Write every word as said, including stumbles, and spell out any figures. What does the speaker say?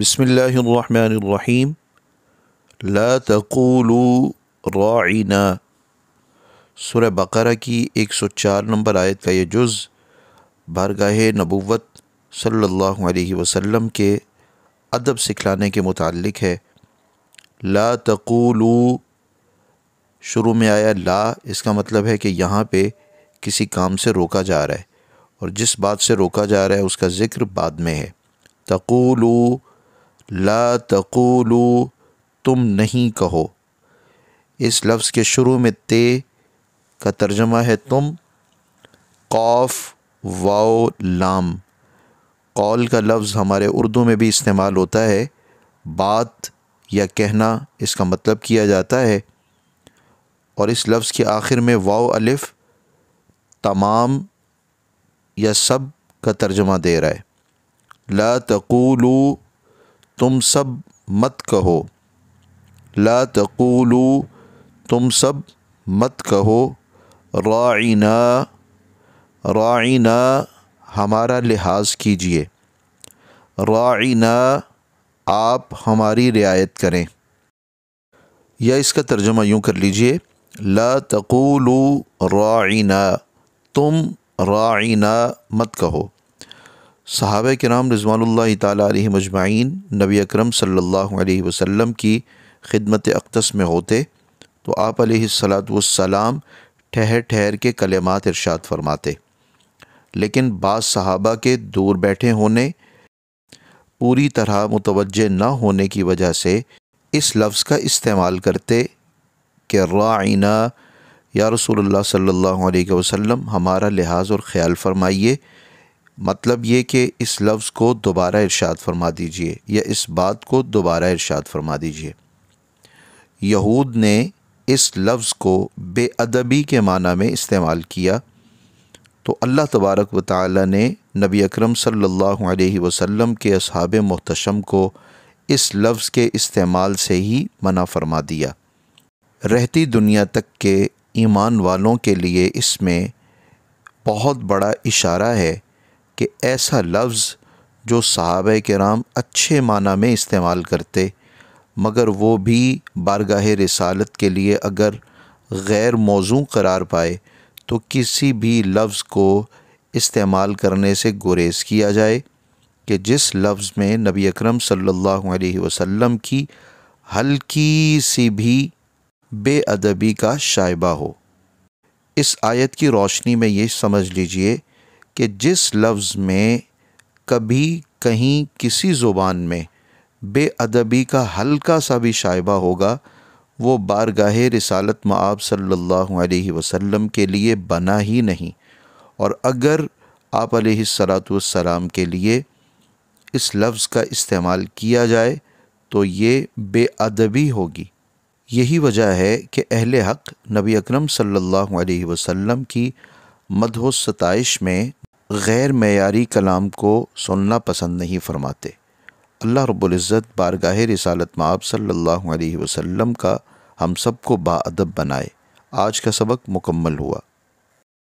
بسم الله الرحمن الرحيم. لا تقولوا راعنا، سورہ بقرہ کی ایک سو چار نمبر آیت کا یہ جز بارگاہ نبوت صلی اللہ علیہ وسلم کے ادب سکھلانے کے متعلق ہے۔ لا تقولوا، شروع میں آیا لا، اس کا مطلب ہے کہ یہاں پہ کسی کام سے روکا جا رہا ہے، اور جس بات سے روکا جا رہا ہے اس کا ذکر بعد میں ہے۔ تقولوا، لا تقولوا، تم نہیں کہو۔ اس لفظ کے شروع میں تے کا ترجمہ ہے تم، قاف واو لام۔ قول کا لفظ ہمارے اردو میں بھی استعمال ہوتا ہے، بات یا کہنا اس کا مطلب کیا جاتا ہے، اور اس لفظ کے آخر میں واو الف تمام یا سب کا ترجمہ دے رہا ہے۔ لا تقولوا، تم سب مت کہو۔ لا تقولوا، تم سب مت کہو۔ راعنا، راعنا ہمارا لحاظ کیجئے۔ راعنا، آپ ہماری رعایت کریں، یا اس کا ترجمہ یوں کر لیجئے، لا تقولوا راعنا، تم راعنا مت کہو۔ صحابہ کرام رضوان اللہ تعالیٰ علیہ مجمعین نبی اکرم صلی اللہ علیہ وسلم کی خدمت اقدس میں ہوتے تو آپ علیہ السلام ٹھہر ٹھہر کے کلمات ارشاد فرماتے، لیکن بعض صحابہ کے دور بیٹھے ہونے، پوری طرح متوجہ نہ ہونے کی وجہ سے اس لفظ کا استعمال کرتے کہ راعنا، یا رسول اللہ صلی اللہ علیہ وسلم ہمارا لحاظ اور خیال فرمائیے، مطلب یہ کہ اس لفظ کو دوبارہ ارشاد فرما دیجئے، یا اس بات کو دوبارہ ارشاد فرما دیجئے۔ یہود نے اس لفظ کو بے ادبی کے معنی میں استعمال کیا تو اللہ تبارک و تعالی نے نبی اکرم صلی اللہ علیہ وسلم کے اصحاب محتشم کو اس لفظ کے استعمال سے ہی منع فرما دیا۔ رہتی دنیا تک کے ایمان والوں کے لیے اس میں بہت بڑا اشارہ ہے کہ ایسا لفظ جو صحابہ کرام اچھے معنی میں استعمال کرتے، مگر وہ بھی بارگاہ رسالت کے لیے اگر غیر موضوع قرار پائے تو کسی بھی لفظ کو استعمال کرنے سے گریز کیا جائے کہ جس لفظ میں نبی اکرم صلی اللہ علیہ وسلم کی ہلکی سی بھی بے ادبی کا شائبہ ہو۔ اس آیت کی روشنی میں یہ سمجھ لیجئے کہ جس لفظ میں کبھی کہیں کسی زبان میں بے ادبی کا ہلکا سا بھی شائبہ ہوگا، وہ بارگاہ رسالت مآب صلی اللہ علیہ وسلم کے لیے بنا ہی نہیں، اور اگر آپ علیہ السلام کے لیے اس لفظ کا استعمال کیا جائے تو یہ بے ادبی ہوگی۔ یہی وجہ ہے کہ اہل حق نبی اکرم صلی اللہ علیہ وسلم کی مدح و ستائش میں غیر معیاری کلام کو سننا پسند نہیں فرماتے۔ اللہ رب العزت بارگاہ رسالت مآب صلی اللہ علیہ وسلم کا ہم سب کو باادب بنائے۔ آج کا سبق مکمل ہوا۔